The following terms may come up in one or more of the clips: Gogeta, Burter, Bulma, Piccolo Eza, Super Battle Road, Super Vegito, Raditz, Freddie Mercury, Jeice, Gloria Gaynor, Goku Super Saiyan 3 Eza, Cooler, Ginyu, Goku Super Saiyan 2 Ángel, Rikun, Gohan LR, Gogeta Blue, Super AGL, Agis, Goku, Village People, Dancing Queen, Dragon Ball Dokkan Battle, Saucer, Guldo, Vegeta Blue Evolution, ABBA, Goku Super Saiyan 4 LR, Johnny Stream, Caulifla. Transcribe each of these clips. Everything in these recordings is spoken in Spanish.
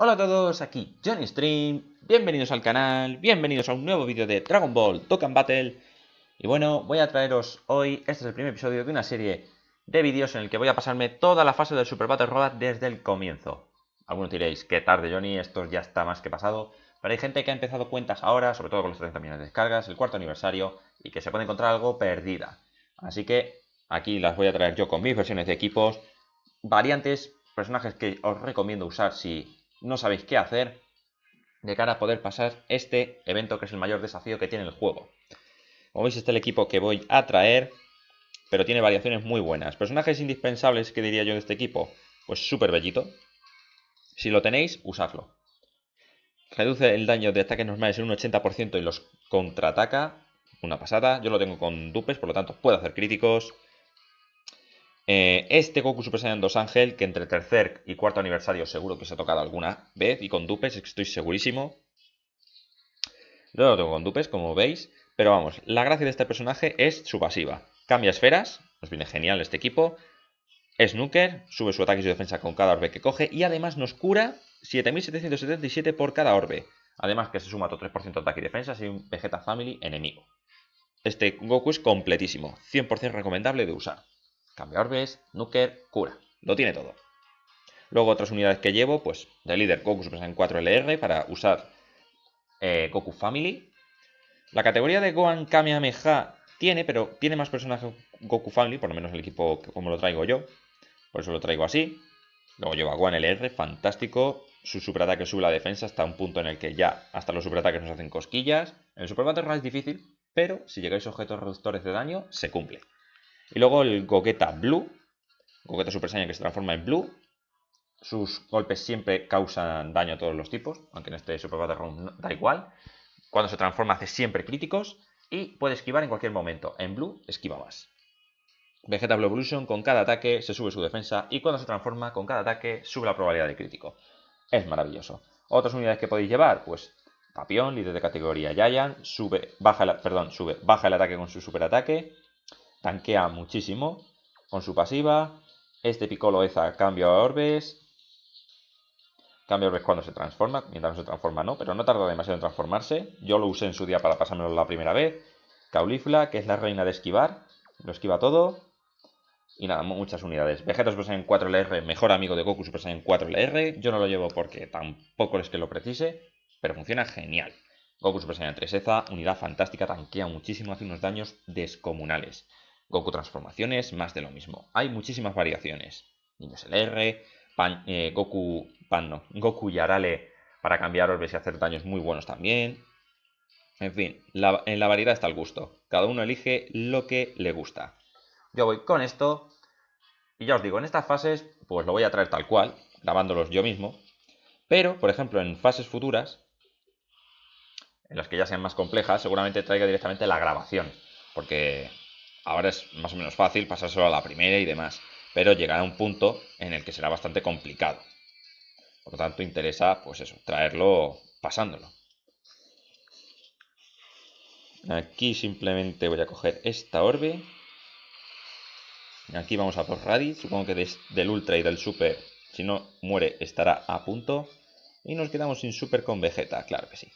Hola a todos, aquí Johnny Stream, bienvenidos al canal, bienvenidos a un nuevo vídeo de Dragon Ball Dokkan Battle. Y bueno, voy a traeros hoy, este es el primer episodio de una serie de vídeos en el que voy a pasarme toda la fase del Super Battle Road desde el comienzo. Algunos diréis, qué tarde Johnny, esto ya está más que pasado, pero hay gente que ha empezado cuentas ahora, sobre todo con los 30 millones de descargas, el cuarto aniversario, y que se puede encontrar algo perdida. Así que aquí las voy a traer yo con mis versiones de equipos, variantes, personajes que os recomiendo usar si no sabéis qué hacer de cara a poder pasar este evento, que es el mayor desafío que tiene el juego. Como veis, este es el equipo que voy a traer, pero tiene variaciones muy buenas. Personajes indispensables, que diría yo de este equipo, pues Super Vegito. Si lo tenéis, usadlo. Reduce el daño de ataques normales en un 80% y los contraataca. Una pasada. Yo lo tengo con dupes, por lo tanto puedo hacer críticos. Este Goku Super Saiyan 2 Ángel, que entre tercer y cuarto aniversario seguro que os ha tocado alguna vez, y con dupes, estoy segurísimo. Yo lo tengo con dupes, como veis, pero vamos, la gracia de este personaje es su pasiva. Cambia esferas, nos viene genial este equipo. Snooker, sube su ataque y su defensa con cada orbe que coge, y además nos cura 7777 por cada orbe. Además que se suma otro 3% de ataque y defensa, y un Vegeta Family enemigo. Este Goku es completísimo, 100% recomendable de usar. Cambia orbes, Nuker, cura. Lo tiene todo. Luego otras unidades que llevo, pues de líder Goku Super Saiyan 4 LR para usar Goku Family. La categoría de Gohan Kamehameha tiene, pero tiene más personajes Goku Family, por lo menos el equipo como lo traigo yo. Por eso lo traigo así. Luego lleva Gohan LR, fantástico. Su superataque sube la defensa hasta un punto en el que ya hasta los superataques nos hacen cosquillas. El Super Battle Road es difícil, pero si llegáis a objetos reductores de daño, se cumple. Y luego el Gogeta Blue, Gogeta Super Saiyan, que se transforma en Blue. Sus golpes siempre causan daño a todos los tipos, aunque en este Super Battle Road da igual. Cuando se transforma hace siempre críticos y puede esquivar en cualquier momento. En Blue esquiva más. Vegeta Blue Evolution, con cada ataque se sube su defensa y cuando se transforma con cada ataque sube la probabilidad de crítico. Es maravilloso. Otras unidades que podéis llevar, pues Papión, líder de categoría Giant, baja el ataque con su superataque. Tanquea muchísimo con su pasiva. Este Piccolo Eza cambia orbes. Cambia orbes cuando se transforma. Mientras no se transforma no, pero no tarda demasiado en transformarse. Yo lo usé en su día para pasármelo la primera vez. Caulifla, que es la reina de esquivar. Lo esquiva todo. Y nada, muchas unidades. Vegeta Super Saiyan 4 LR, mejor amigo de Goku Super Saiyan 4 LR. Yo no lo llevo porque tampoco es que lo precise, pero funciona genial. Goku Super Saiyan 3 Eza, unidad fantástica, tanquea muchísimo, hace unos daños descomunales. Goku Transformaciones, más de lo mismo. Hay muchísimas variaciones. Niños LR, Goku Yarale para cambiar orbes y hacer daños muy buenos también. En fin, en la variedad está el gusto. Cada uno elige lo que le gusta. Yo voy con esto. Y ya os digo, en estas fases, pues lo voy a traer tal cual, grabándolos yo mismo. Pero, por ejemplo, en fases futuras, en las que ya sean más complejas, seguramente traiga directamente la grabación. Porque ahora es más o menos fácil pasárselo a la primera y demás, pero llegará un punto en el que será bastante complicado. Por lo tanto, interesa, pues eso, traerlo pasándolo. Aquí simplemente voy a coger esta orbe. Aquí vamos a por Raditz. Supongo que del Ultra y del Super, si no muere, estará a punto. Y nos quedamos sin Super con Vegeta, claro que sí.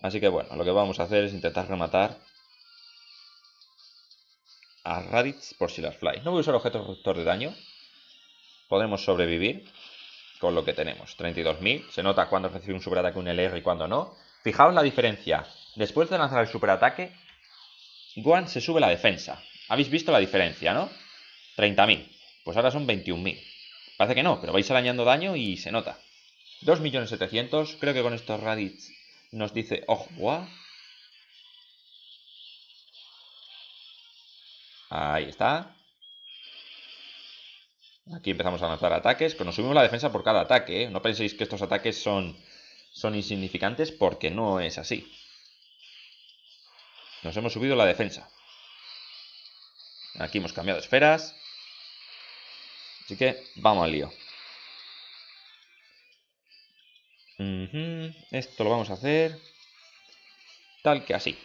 Así que bueno, lo que vamos a hacer es intentar rematar a Raditz por si las fly. No voy a usar objetos reductor de daño. Podremos sobrevivir con lo que tenemos. 32.000. Se nota cuando recibe un superataque un LR y cuando no. Fijaos la diferencia. Después de lanzar el superataque, Gohan se sube la defensa. Habéis visto la diferencia, ¿no? 30.000. Pues ahora son 21.000. Parece que no, pero vais arañando daño y se nota. 2.700.000. Creo que con estos Raditz nos dice, ojo, guau. Ahí está. Aquí empezamos a lanzar ataques. Nos subimos la defensa por cada ataque, ¿eh? No penséis que estos ataques son insignificantes, porque no es así. Nos hemos subido la defensa. Aquí hemos cambiado esferas. Así que vamos al lío. Esto lo vamos a hacer tal que así.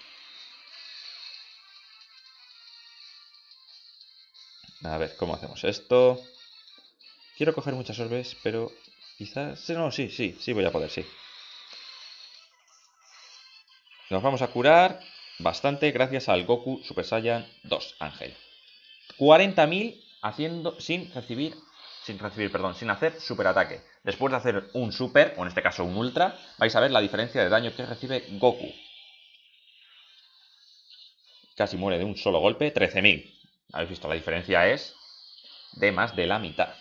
A ver, ¿cómo hacemos esto? Quiero coger muchas orbes, pero Quizás... Sí, no, sí voy a poder, sí. Nos vamos a curar bastante gracias al Goku Super Saiyan 2 Ángel. 40.000 haciendo sin hacer superataque. Después de hacer un super, o en este caso un ultra, vais a ver la diferencia de daño que recibe Goku. Casi muere de un solo golpe, 13.000. Habéis visto, la diferencia es de más de la mitad.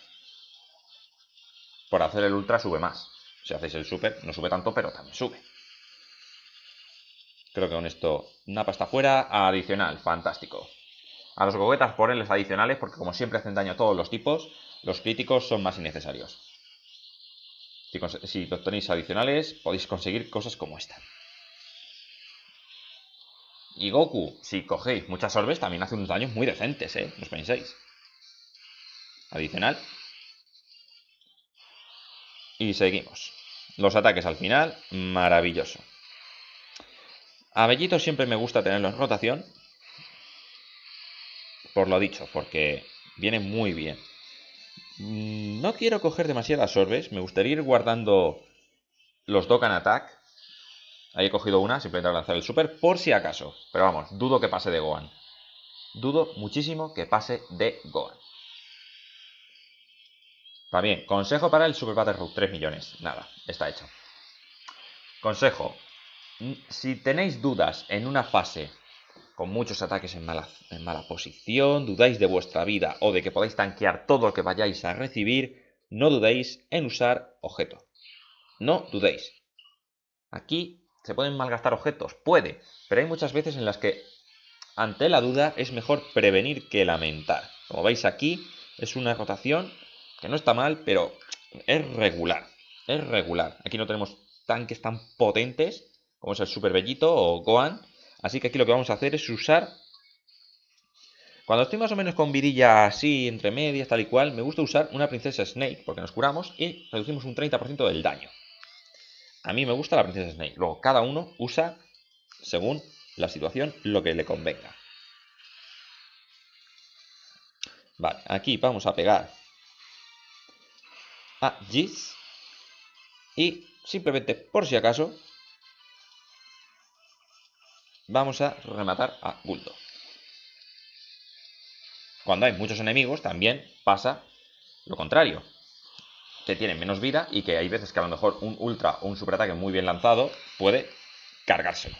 Por hacer el ultra sube más. Si hacéis el super, no sube tanto, pero también sube. Creo que con esto, una pasta fuera, adicional, fantástico. A los Gogetas ponerles adicionales, porque como siempre hacen daño a todos los tipos, los críticos son más innecesarios. Si obtenéis adicionales, podéis conseguir cosas como esta. Y Goku, si cogéis muchas orbes, también hace unos daños muy decentes, ¿eh? No os penséis. Adicional. Y seguimos. Los ataques al final, maravilloso. A Vegito siempre me gusta tenerlo en rotación. Por lo dicho, porque viene muy bien. No quiero coger demasiadas orbes. Me gustaría ir guardando los Dokkan Attack. Ahí he cogido una, simplemente para lanzar el super, por si acaso. Pero vamos, dudo que pase de Gohan. Dudo muchísimo que pase de Gohan. También, consejo para el Super Battle Road, 3 millones. Nada, está hecho. Consejo. Si tenéis dudas en una fase con muchos ataques en mala posición, dudáis de vuestra vida o de que podáis tanquear todo lo que vayáis a recibir, no dudéis en usar objeto. No dudéis. Aquí se pueden malgastar objetos, puede, pero hay muchas veces en las que ante la duda es mejor prevenir que lamentar. Como veis aquí, es una rotación que no está mal, pero es regular, es regular. Aquí no tenemos tanques tan potentes como es el Super Vegito o Gohan. Así que aquí lo que vamos a hacer es usar... Cuando estoy más o menos con vidilla así, entre medias, tal y cual, me gusta usar una princesa Snake, porque nos curamos y reducimos un 30% del daño. A mí me gusta la princesa Snake. Luego cada uno usa, según la situación, lo que le convenga. Vale, aquí vamos a pegar a Jeice. Y simplemente, por si acaso, vamos a rematar a Guldo. Cuando hay muchos enemigos también pasa lo contrario, que tienen menos vida y que hay veces que a lo mejor un ultra o un superataque muy bien lanzado puede cargárselo,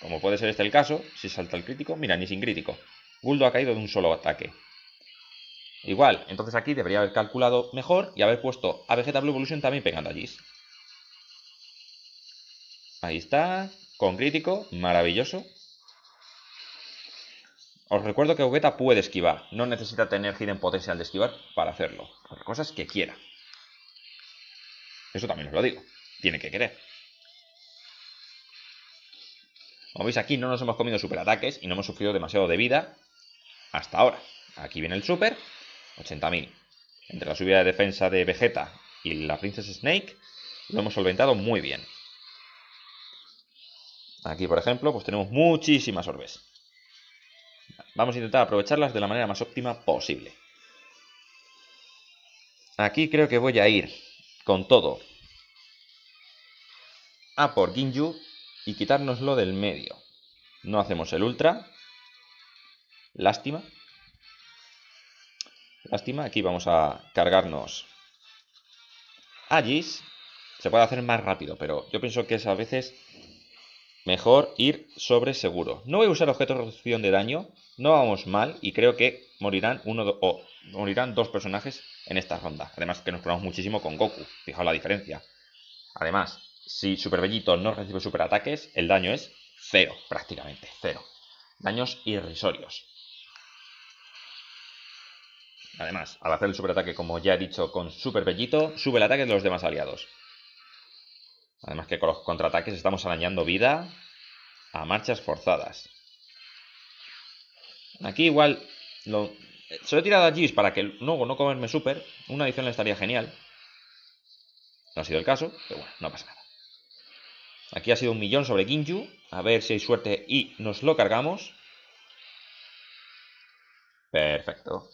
como puede ser este el caso. Si salta el crítico, mira, ni sin crítico Guldo ha caído de un solo ataque. Igual, entonces aquí debería haber calculado mejor y haber puesto a Vegeta Blue Evolution también pegando allí. Ahí está. Con crítico, maravilloso. Os recuerdo que Gogeta puede esquivar. No necesita tener hidden potencial de esquivar para hacerlo. Otra cosa es que quiera. Eso también os lo digo. Tiene que querer. Como veis aquí no nos hemos comido superataques y no hemos sufrido demasiado de vida hasta ahora. Aquí viene el super. 80.000. Entre la subida de defensa de Vegeta y la Princess Snake lo hemos solventado muy bien. Aquí, por ejemplo, pues tenemos muchísimas orbes. Vamos a intentar aprovecharlas de la manera más óptima posible. Aquí creo que voy a ir con todo a por Ginyu y quitárnoslo del medio. No hacemos el ultra. Lástima. Lástima. Aquí vamos a cargarnos Agis. Se puede hacer más rápido, pero yo pienso que es a veces... mejor ir sobre seguro. No voy a usar objetos de reducción de daño. No vamos mal y creo que morirán dos personajes en esta ronda. Además que nos curamos muchísimo con Goku. Fijaos la diferencia. Además, si Super Vegito no recibe superataques, el daño es cero, prácticamente cero. Daños irrisorios. Además, al hacer el superataque, como ya he dicho, con Super Vegito, sube el ataque de los demás aliados. Además que con los contraataques estamos arañando vida a marchas forzadas. Aquí igual se lo he tirado a Gis para que luego no comerme super. Una adición le estaría genial. No ha sido el caso, pero bueno, no pasa nada. Aquí ha sido un millón sobre Ginyu. A ver si hay suerte y nos lo cargamos. Perfecto.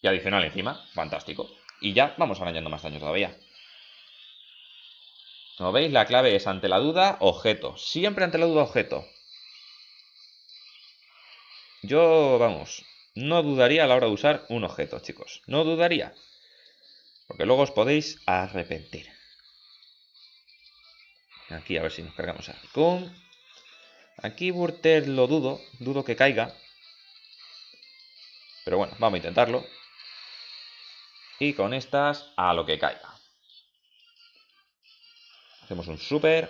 Y adicional encima, fantástico. Y ya vamos arañando más daño todavía. Como veis, la clave es ante la duda, objeto. Siempre ante la duda, objeto. Yo, vamos, no dudaría a la hora de usar un objeto, chicos. No dudaría. Porque luego os podéis arrepentir. Aquí, a ver si nos cargamos a Rikun. Aquí Burter lo dudo. Dudo que caiga. Pero bueno, vamos a intentarlo. Y con estas, a lo que caiga. Hacemos un super.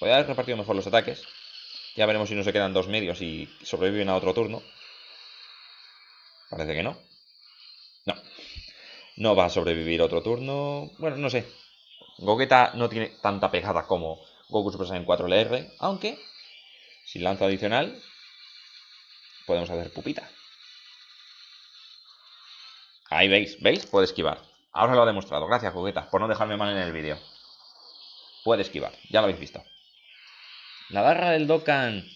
Voy a haber repartido mejor los ataques. Ya veremos si no se quedan dos medios y sobreviven a otro turno. Parece que no. No. No va a sobrevivir otro turno. Bueno, no sé. Gogeta no tiene tanta pegada como Goku Super Saiyan 4 LR. Aunque, si lanza adicional, podemos hacer pupita. Ahí veis, ¿veis? Puede esquivar. Ahora lo ha demostrado. Gracias, Gogeta, por no dejarme mal en el vídeo. Puede esquivar, ya lo habéis visto. La barra del Dokkan,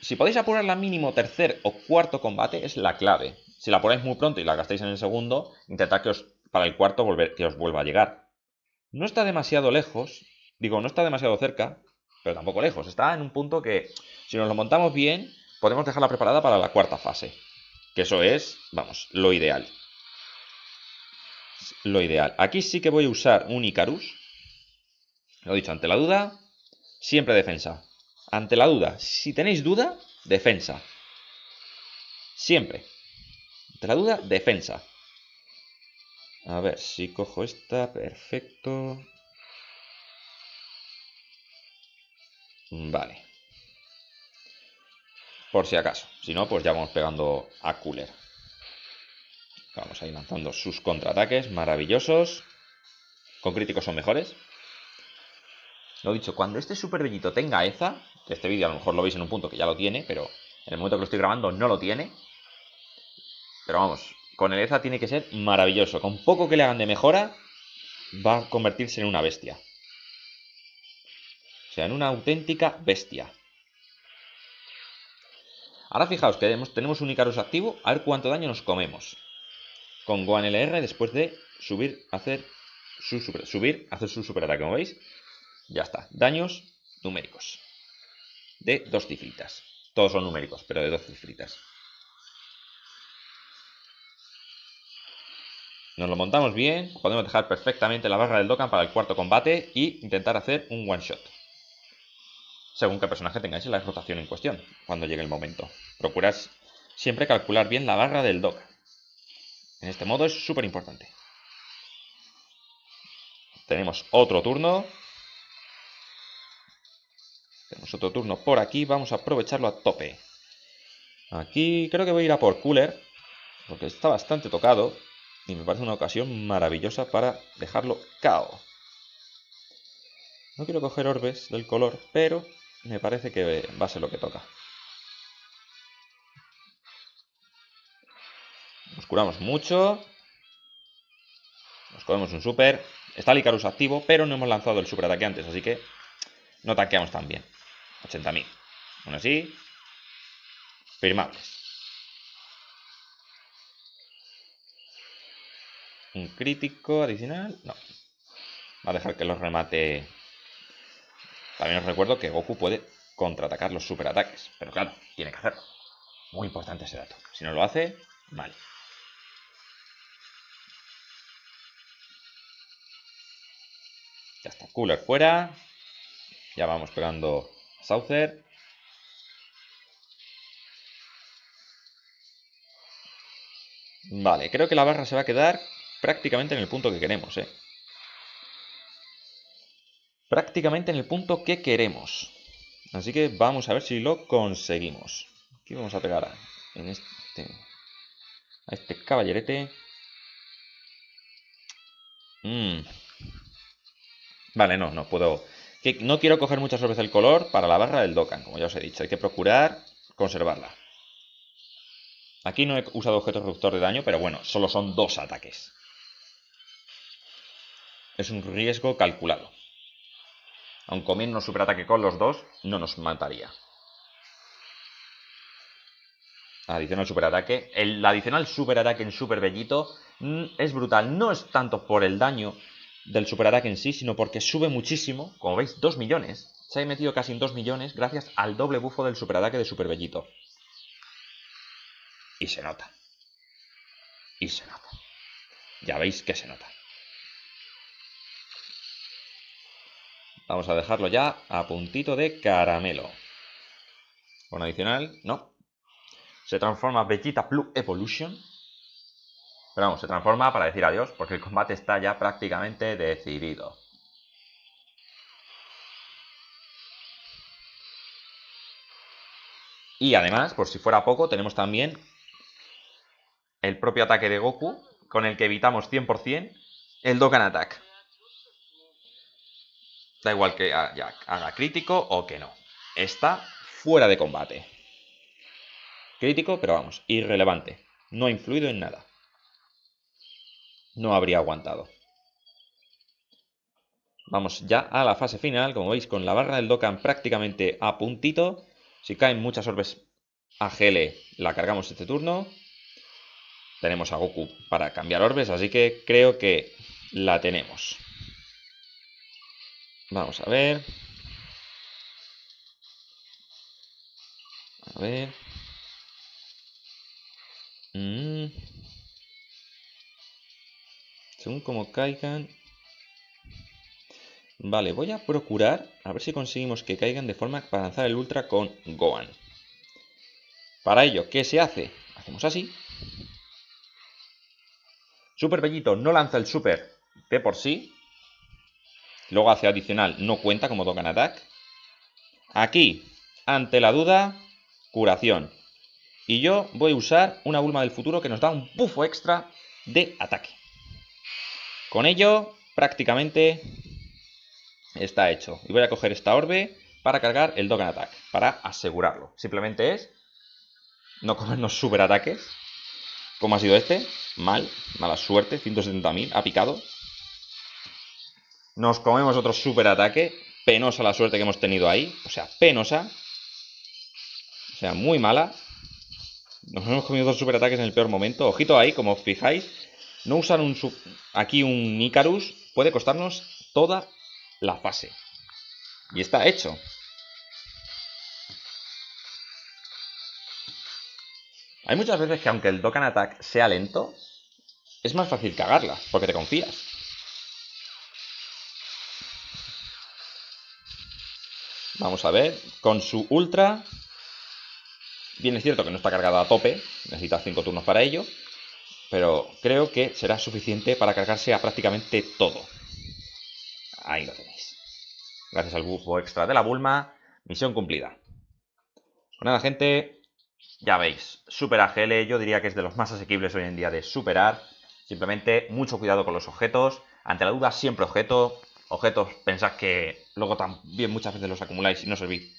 si podéis apurarla mínimo tercer o cuarto combate, es la clave. Si la apuráis muy pronto y la gastáis en el segundo, intentad que os, para el cuarto que os vuelva a llegar. No está demasiado lejos, digo, no está demasiado cerca, pero tampoco lejos. Está en un punto que, si nos lo montamos bien, podemos dejarla preparada para la cuarta fase. Que eso es, vamos, lo ideal. Lo ideal. Aquí sí que voy a usar un Icarus. Lo he dicho, ante la duda, siempre defensa. Ante la duda, si tenéis duda, defensa. Siempre. Ante la duda, defensa. A ver, si cojo esta, perfecto. Vale. Por si acaso. Si no, pues ya vamos pegando a Cooler. Vamos a ir lanzando sus contraataques maravillosos. Con críticos son mejores. Lo dicho, cuando este Super Vegito tenga Eza, que este vídeo a lo mejor lo veis en un punto que ya lo tiene, pero en el momento que lo estoy grabando no lo tiene. Pero vamos, con el Eza tiene que ser maravilloso. Con poco que le hagan de mejora, va a convertirse en una bestia. O sea, en una auténtica bestia. Ahora fijaos que tenemos un Icarus activo. A ver cuánto daño nos comemos. Con Gohan LR después de subir, hacer su superataque. Como veis, ya está. Daños numéricos. De dos cifritas. Todos son numéricos, pero de dos cifritas. Nos lo montamos bien. Podemos dejar perfectamente la barra del Dokkan para el cuarto combate. Y intentar hacer un one shot. Según qué personaje tengáis en la rotación en cuestión, cuando llegue el momento. Procurad siempre calcular bien la barra del Dokkan. En este modo es súper importante. Tenemos otro turno. Tenemos otro turno por aquí. Vamos a aprovecharlo a tope. Aquí creo que voy a ir a por Cooler. Porque está bastante tocado. Y me parece una ocasión maravillosa para dejarlo KO. No quiero coger orbes del color, pero me parece que va a ser lo que toca. Nos curamos mucho. Nos comemos un super. Está el Icarus activo, pero no hemos lanzado el super ataque antes, así que no tanqueamos tan bien. 80.000. Aún así, firmables. Un crítico adicional. No. Va a dejar que los remate. También os recuerdo que Goku puede contraatacar los superataques. Pero claro, tiene que hacerlo. Muy importante ese dato. Si no lo hace, mal. Ya está. Cooler fuera. Ya vamos pegando a Saucer. Vale, creo que la barra se va a quedar prácticamente en el punto que queremos, ¿eh? Prácticamente en el punto que queremos. Así que vamos a ver si lo conseguimos. Aquí vamos a pegar a este caballerete. Vale, no puedo. Que no quiero coger muchas veces el color para la barra del Dokkan, como ya os he dicho. Hay que procurar conservarla. Aquí no he usado objeto reductor de daño, pero bueno, solo son dos ataques. Es un riesgo calculado. Aun comiendo superataque con los dos, no nos mataría. Adicional superataque. El adicional superataque en Super Vegito es brutal. No es tanto por el daño, del superataque en sí, sino porque sube muchísimo. Como veis, 2 millones. Se ha metido casi en 2 millones gracias al doble bufo del superataque de Super Vegito. Y se nota. Y se nota. Ya veis que se nota. Vamos a dejarlo ya a puntito de caramelo. Con adicional, no. Se transforma Vegeta Blue Evolution. Pero vamos, se transforma para decir adiós, porque el combate está ya prácticamente decidido. Y además, por si fuera poco, tenemos también el propio ataque de Goku, con el que evitamos 100% el Dokkan Attack. Da igual que haga crítico o que no. Está fuera de combate. Crítico, pero vamos, irrelevante. No ha influido en nada. No habría aguantado. Vamos ya a la fase final. Como veis, con la barra del Dokkan prácticamente a puntito. Si caen muchas orbes AGL, la cargamos este turno. Tenemos a Goku para cambiar orbes, así que creo que la tenemos. Vamos a ver. A ver. Según como caigan. Vale, voy a procurar a ver si conseguimos que caigan de forma para lanzar el ultra con Gohan. Para ello, ¿qué se hace? Hacemos así. Super Vegito no lanza el super de por sí. Luego hace adicional, no cuenta como Dokkan Attack. Aquí, ante la duda, curación. Y yo voy a usar una Bulma del futuro que nos da un bufo extra de ataque. Con ello, prácticamente está hecho. Y voy a coger esta orbe para cargar el Dokkan Attack, para asegurarlo. Simplemente es no comernos super ataques, como ha sido este. Mal, mala suerte, 170.000, ha picado. Nos comemos otro super ataque. Penosa la suerte que hemos tenido ahí. O sea, penosa. O sea, muy mala. Nos hemos comido dos super ataques en el peor momento. Ojito ahí, como os fijáis. No usar un aquí un Icarus puede costarnos toda la fase. Y está hecho. Hay muchas veces que aunque el Dokkan Attack sea lento, es más fácil cagarla, porque te confías. Vamos a ver, con su ultra, bien es cierto que no está cargada a tope, necesita 5 turnos para ello, pero creo que será suficiente para cargarse a prácticamente todo. Ahí lo tenéis. Gracias al bufo extra de la Bulma, misión cumplida. Pues nada, gente, ya veis, Super AGL yo diría que es de los más asequibles hoy en día de superar. Simplemente mucho cuidado con los objetos, ante la duda siempre objeto. Objetos, pensad que luego también muchas veces los acumuláis y no servís.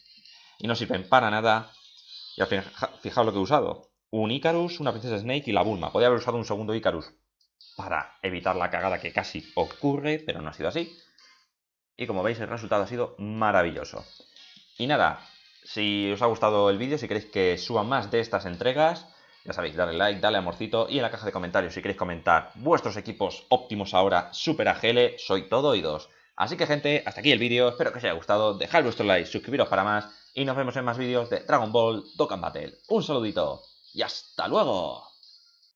Y no sirven para nada. Y al final, fijaos lo que he usado. Un Icarus, una princesa Snake y la Bulma. Podría haber usado un segundo Icarus para evitar la cagada que casi ocurre, pero no ha sido así. Y como veis, el resultado ha sido maravilloso. Y nada, si os ha gustado el vídeo, si queréis que suba más de estas entregas, ya sabéis, dale like, dale amorcito y en la caja de comentarios si queréis comentar vuestros equipos óptimos ahora, Super AGL, soy todo oídos. Así que gente, hasta aquí el vídeo, espero que os haya gustado, dejad vuestro like, suscribiros para más y nos vemos en más vídeos de Dragon Ball Dokkan Battle. Un saludito y hasta luego.